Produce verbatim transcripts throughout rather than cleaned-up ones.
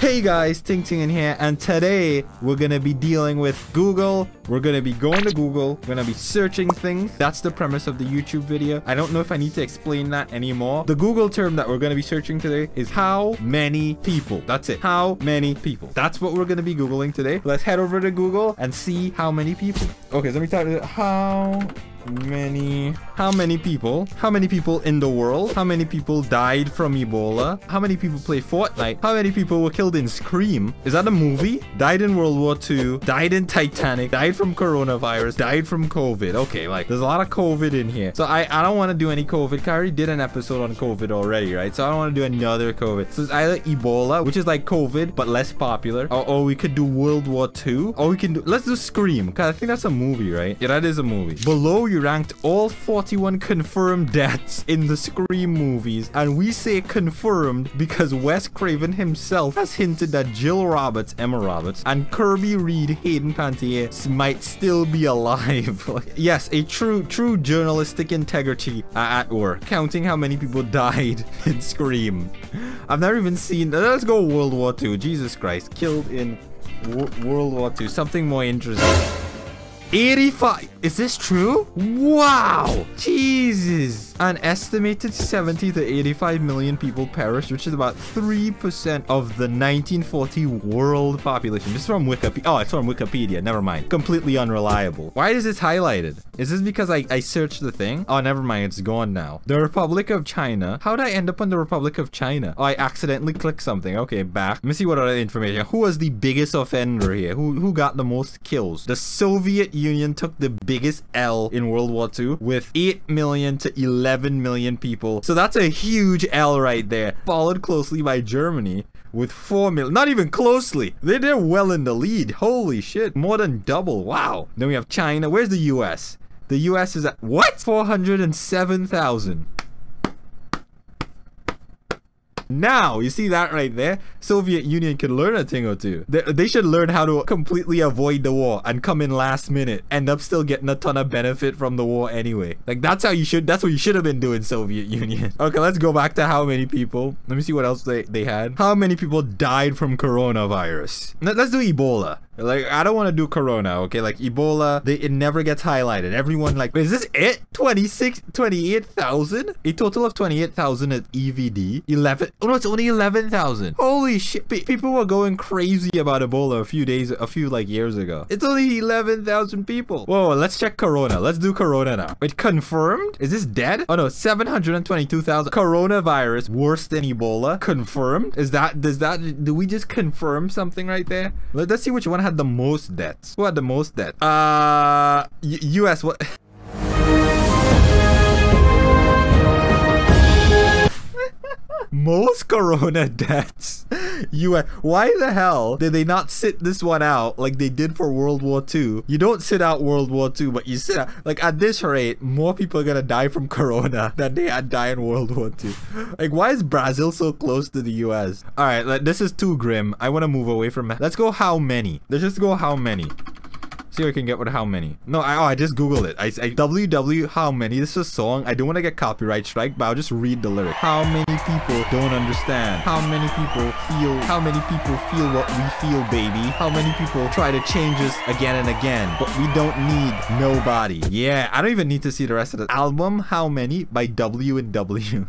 Hey guys, Ting Ting in here, and today we're gonna be dealing with Google. We're gonna be going to Google, we're gonna be searching things. That's the premise of the YouTube video. I don't know if I need to explain that anymore. The Google term that we're gonna be searching today is how many people. That's it, how many people. That's what we're gonna be Googling today. Let's head over to Google and see how many people. Okay, so let me type it. How many how many people how many people in the world, how many people died from Ebola, how many people play Fortnite, how many people were killed in Scream, is that a movie, died in World War Two, died in Titanic, died from coronavirus, died from COVID. Okay, like there's a lot of COVID in here, so i i don't want to do any COVID. I already did an episode on COVID already, right? So I don't want to do another COVID. So it's either Ebola, which is like COVID but less popular, or, or we could do World War Two, or we can do, let's do Scream, because I think that's a movie, right? Yeah, that is a movie. Below you ranked all forty-one confirmed deaths in the Scream movies, and we say confirmed because Wes Craven himself has hinted that Jill Roberts, Emma Roberts, and Kirby Reed, Hayden Pantier, might still be alive. Yes, a true, true journalistic integrity at work, counting how many people died in Scream. I've never even seen. Let's go World War Two. Jesus Christ, killed in World War Two. Something more interesting. eighty-five. Is this true? Wow. Jesus. An estimated seventy to eighty-five million people perished, which is about three percent of the nineteen forty world population. This is from Wikipedia. Oh, it's from Wikipedia. Never mind. Completely unreliable. Why is this highlighted? Is this because I, I searched the thing? Oh, never mind. It's gone now. The Republic of China. How did I end up on the Republic of China? Oh, I accidentally clicked something. Okay, back. Let me see what other information. Who was the biggest offender here? Who, who got the most kills? The Soviet Union. Union took the biggest L in World War Two with eight million to eleven million people. So that's a huge L right there, followed closely by Germany with four million. Not even closely. They're, they're well in the lead. Holy shit. More than double. Wow. Then we have China. Where's the U S? The U S is at what? four hundred seven thousand. Now, you see that right there? Soviet Union can learn a thing or two. They, they should learn how to completely avoid the war and come in last minute, end up still getting a ton of benefit from the war anyway. Like, that's how you should, that's what you should have been doing, Soviet Union. Okay, let's go back to how many people. Let me see what else they, they had. How many people died from coronavirus? Let's do Ebola. Like, I don't want to do corona, okay? Like, Ebola, they, it never gets highlighted. Everyone, like, is this it? twenty-six, twenty-eight thousand? A total of twenty-eight thousand at E V D. eleven, oh no, it's only eleven thousand. Holy shit. Pe people were going crazy about Ebola a few days, a few, like, years ago. It's only eleven thousand people. Whoa, let's check corona. Let's do corona now. Wait, confirmed? Is this dead? Oh no, seven hundred twenty-two thousand. Coronavirus, worse than Ebola. Confirmed? Is that, does that, do we just confirm something right there? Let's see which one has the most deaths. Who had the most deaths? Uh, U S what? Most corona deaths. U S Why the hell did they not sit this one out like they did for World War Two? You don't sit out World War Two, but you sit out, like, at this rate, more people are gonna die from corona than they had die in World War Two. Like, why is Brazil so close to the U S? All right, like, this is too grim. I want to move away from it. Let's go how many. Let's just go how many. See if I can get with how many. No, I, oh, I just Googled it. I, I W W how many. This is a song. I don't want to get copyright strike, but I'll just read the lyric. How many people don't understand? How many people feel? How many people feel what we feel, baby? How many people try to change us again and again? But we don't need nobody. Yeah, I don't even need to see the rest of the album. How many by W and W.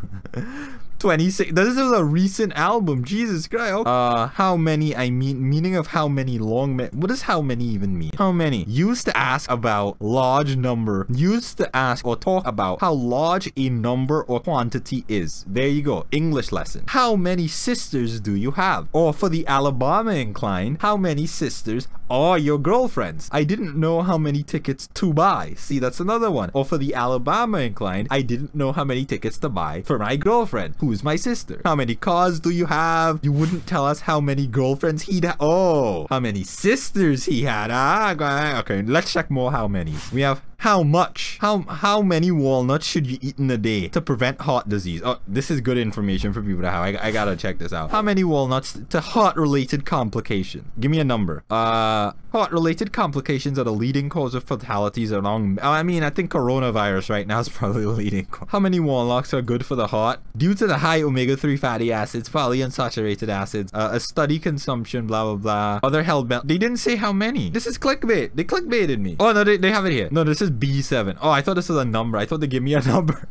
twenty-six. This is a recent album. Jesus Christ. Okay. Uh, how many? I mean, meaning of how many long. Me what does how many even mean? How many? Used to ask about large number. Used to ask or talk about how large a number or quantity is. There you go. English lesson. How many sisters do you have? Or for the Alabama incline, how many sisters are your girlfriends? I didn't know how many tickets to buy. See, that's another one. Or for the Alabama incline, I didn't know how many tickets to buy for my girlfriend, who my sister. How many cars do you have? You wouldn't tell us how many girlfriends he'd ha- Oh, how many sisters he had. Ah, okay, let's check more how many. We have How much? How how many walnuts should you eat in a day to prevent heart disease? Oh, this is good information for people to have. I, I gotta check this out. How many walnuts to heart-related complications? Give me a number. Uh, heart-related complications are the leading cause of fatalities along... I mean, I think coronavirus right now is probably the leading cause. How many walnuts are good for the heart? Due to the high omega three fatty acids, polyunsaturated acids, uh, a study consumption, blah, blah, blah. Other health... They didn't say how many. This is clickbait. They clickbaited me. Oh, no, they, they have it here. No, this is B seven. Oh, I thought this was a number. I thought they gave me a number.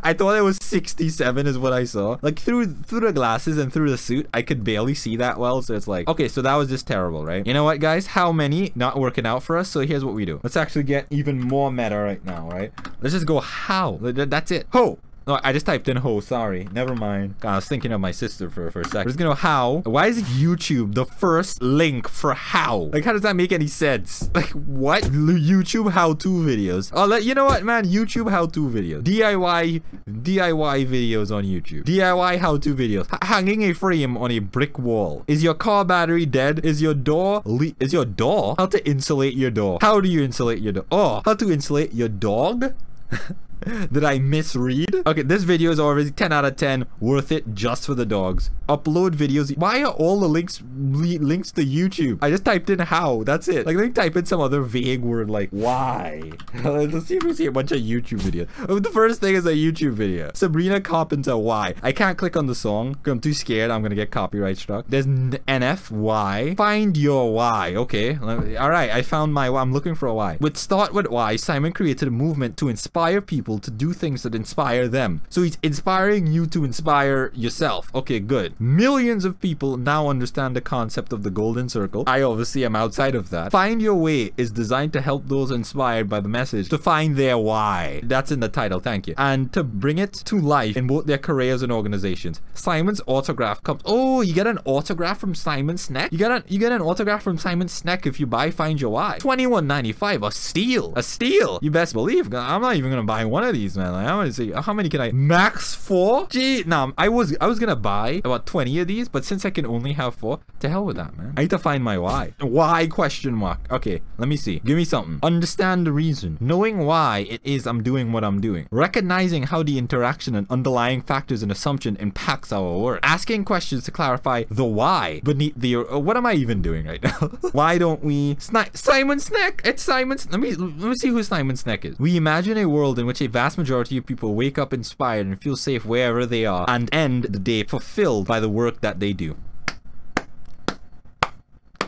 I thought it was sixty-seven is what I saw. Like, through through the glasses and through the suit, I could barely see that well. So it's like, okay, so that was just terrible, right? You know what, guys? How many not working out for us? So here's what we do. Let's actually get even more meta right now, right? Let's just go how. That's it. Ho! No, I just typed in ho, sorry. Never mind. God, I was thinking of my sister for, for a second. Just gonna how. Why is YouTube the first link for how? Like, how does that make any sense? Like, what? YouTube how-to videos. Oh, let, you know what, man? YouTube how-to videos. D I Y, D I Y videos on YouTube. D I Y how-to videos. H hanging a frame on a brick wall. Is your car battery dead? Is your door le- Is your door? How to insulate your door. How do you insulate your door? Oh, how to insulate your dog? Did I misread? Okay, this video is already ten out of ten. Worth it just for the dogs. Upload videos. Why are all the links links to YouTube? I just typed in how. That's it. Like, they type in some other vague word like why. Let's see if we see a bunch of YouTube videos. Oh, the first thing is a YouTube video. Sabrina Carpenter, why? I can't click on the song. I'm too scared. I'm gonna get copyright struck. There's N F, why? Find your why. Okay. All right. I found my why. I'm looking for a why. With Start With Why, Simon created a movement to inspire people to do things that inspire them. So he's inspiring you to inspire yourself. Okay, good. Millions of people now understand the concept of the golden circle. I obviously am outside of that. Find Your Way is designed to help those inspired by the message to find their why. That's in the title, thank you. And to bring it to life in both their careers and organizations. Simon's autograph comes. Oh, you get an autograph from Simon Sinek? You get an, you get an autograph from Simon Sinek if you buy Find Your Why. twenty-one ninety-five, a steal. A steal. You best believe. I'm not even gonna buy one of these, man. Like, I'm gonna say, how many can I max four? Gee, nah, I was I was gonna buy about twenty of these, but since I can only have four, to hell with that, man. I need to find my why. Why question mark? Okay, let me see. Give me something. Understand the reason. Knowing why it is I'm doing what I'm doing. Recognizing how the interaction and underlying factors and assumption impacts our work. Asking questions to clarify the why beneath the uh, what am I even doing right now? Why don't we Sni- Simon Sinek? It's Simon. Let me let me see who Simon Sinek is. We imagine a world in which a vast majority of people wake up inspired and feel safe wherever they are and end the day fulfilled by the work that they do.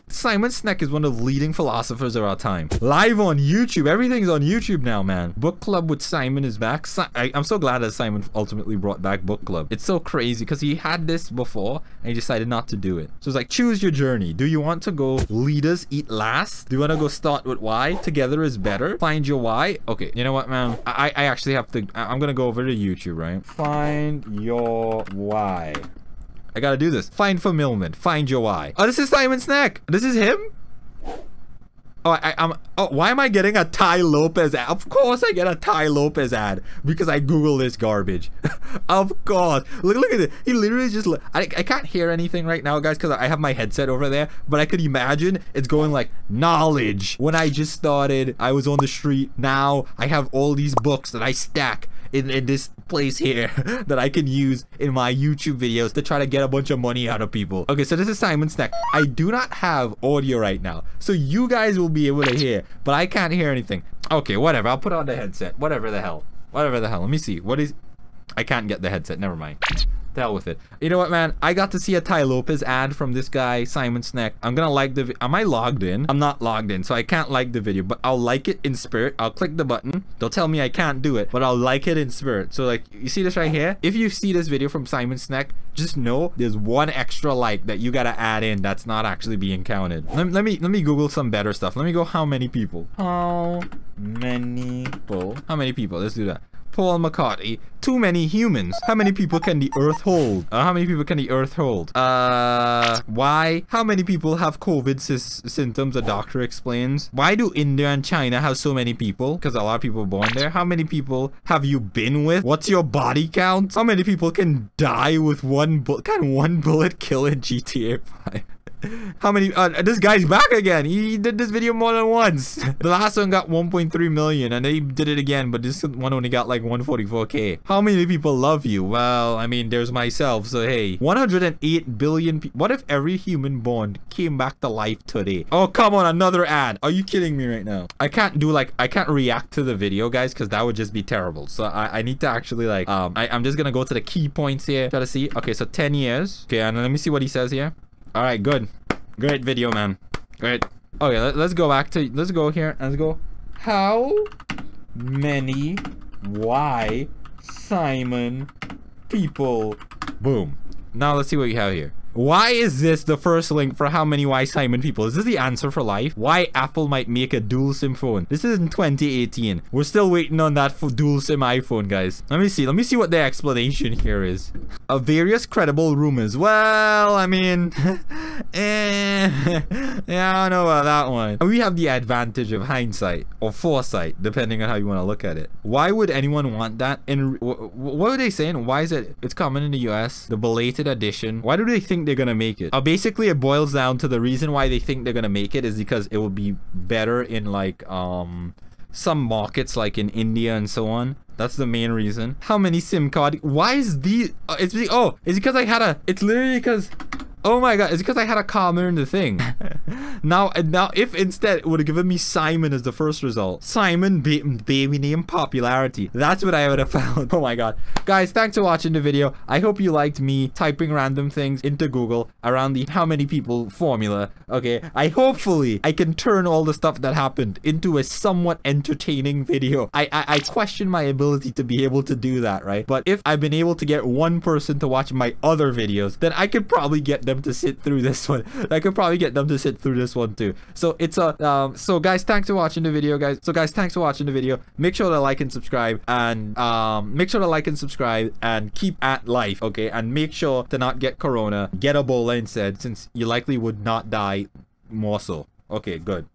Simon Sinek is one of the leading philosophers of our time. Live on YouTube. Everything's on YouTube now, man. Book Club with Simon is back. Si I, I'm so glad that Simon ultimately brought back Book Club. It's so crazy because he had this before and he decided not to do it. So it's like, choose your journey. Do you want to go leaders eat last? Do you want to go start with why? Together is better. Find your why. Okay, you know what, man? I, I actually have to... I I'm going to go over to YouTube, right? Find your why. I gotta do this. Find fulfillment. Find your why. Oh, this is Simon Sinek. This is him? Oh, I, I'm, oh, why am I getting a Tai Lopez ad? Of course I get a Tai Lopez ad because I Google this garbage. Of course. Look, look at it. He literally just, I, I can't hear anything right now, guys, because I have my headset over there, but I could imagine it's going like knowledge. When I just started, I was on the street. Now I have all these books that I stack in, in this place here that I can use in my YouTube videos to try to get a bunch of money out of people. Okay, so this is Simon Sinek. I do not have audio right now, so you guys will be able to hear, but I can't hear anything. Okay, whatever. I'll put on the headset. Whatever the hell. Whatever the hell. Let me see. What is... I can't get the headset. Never mind. The hell with it. You know what, man? I got to see a Tai Lopez ad from this guy, Simon Sinek. I'm gonna like the... Am I logged in? I'm not logged in, so I can't like the video, but I'll like it in spirit. I'll click the button. They'll tell me I can't do it, but I'll like it in spirit. So, like, you see this right here? If you see this video from Simon Sinek, just know there's one extra like that you gotta add in that's not actually being counted. Let, let me let me Google some better stuff. Let me go how many people. How many people? How many people? Let's do that. Paul McCartney. Too many humans. How many people can the earth hold? Uh, how many people can the earth hold? Uh, why? How many people have COVID symptoms, a doctor explains? Why do India and China have so many people? Because a lot of people are born there. How many people have you been with? What's your body count? How many people can die with one bullet? Can one bullet kill in G T A five? How many? Uh, this guy's back again. He did this video more than once. The last one got one point three million and they did it again, but this one only got like one forty-four K. How many people love you? Well, I mean, there's myself. So, hey, one hundred eight billion people. What if every human born came back to life today? Oh, come on. Another ad. Are you kidding me right now? I can't do like, I can't react to the video, guys, because that would just be terrible. So I, I need to actually like, um, I, I'm just going to go to the key points here. Try to see. Okay, so ten years. Okay, and let me see what he says here. All right, good. Great video, man. Great. Okay, let, let's go back to, let's go here. Let's go. How many, why, Simon, people, boom. Now let's see what we have here. Why is this the first link for how many why Simon people? Is this the answer for life? Why Apple might make a dual SIM phone? This is in twenty eighteen. We're still waiting on that for dual SIM iPhone, guys. Let me see. Let me see what the explanation here is. Uh, various credible rumors. Well, I mean, eh, yeah, I don't know about that one. We have the advantage of hindsight or foresight, depending on how you want to look at it. Why would anyone want that? And what are they saying? Why is it? It's common in the U S. The belated edition. Why do they think they're gonna make it? Uh, basically, it boils down to the reason why they think they're gonna make it is because it will be better in like um some markets, like in India and so on. That's the main reason. How many SIM card? Why is these? Uh, it's oh, it's because I had a. It's literally because. Oh my god, it's because I had a comment in the thing. now, now, if instead it would have given me Simon as the first result. Simon, ba baby name popularity. That's what I would have found. Oh my god. Guys, thanks for watching the video. I hope you liked me typing random things into Google around the how many people formula. Okay, I hopefully I can turn all the stuff that happened into a somewhat entertaining video. I, I, I question my ability to be able to do that, right? But if I've been able to get one person to watch my other videos, then I could probably get them to sit through this one. I could probably get them to sit through this one too. So it's a um so guys, thanks for watching the video, guys. So guys, thanks for watching the video. Make sure to like and subscribe, and um make sure to like and subscribe and keep at life, okay? And make sure to not get corona, get Ebola instead, since you likely would not die more so. Okay, good.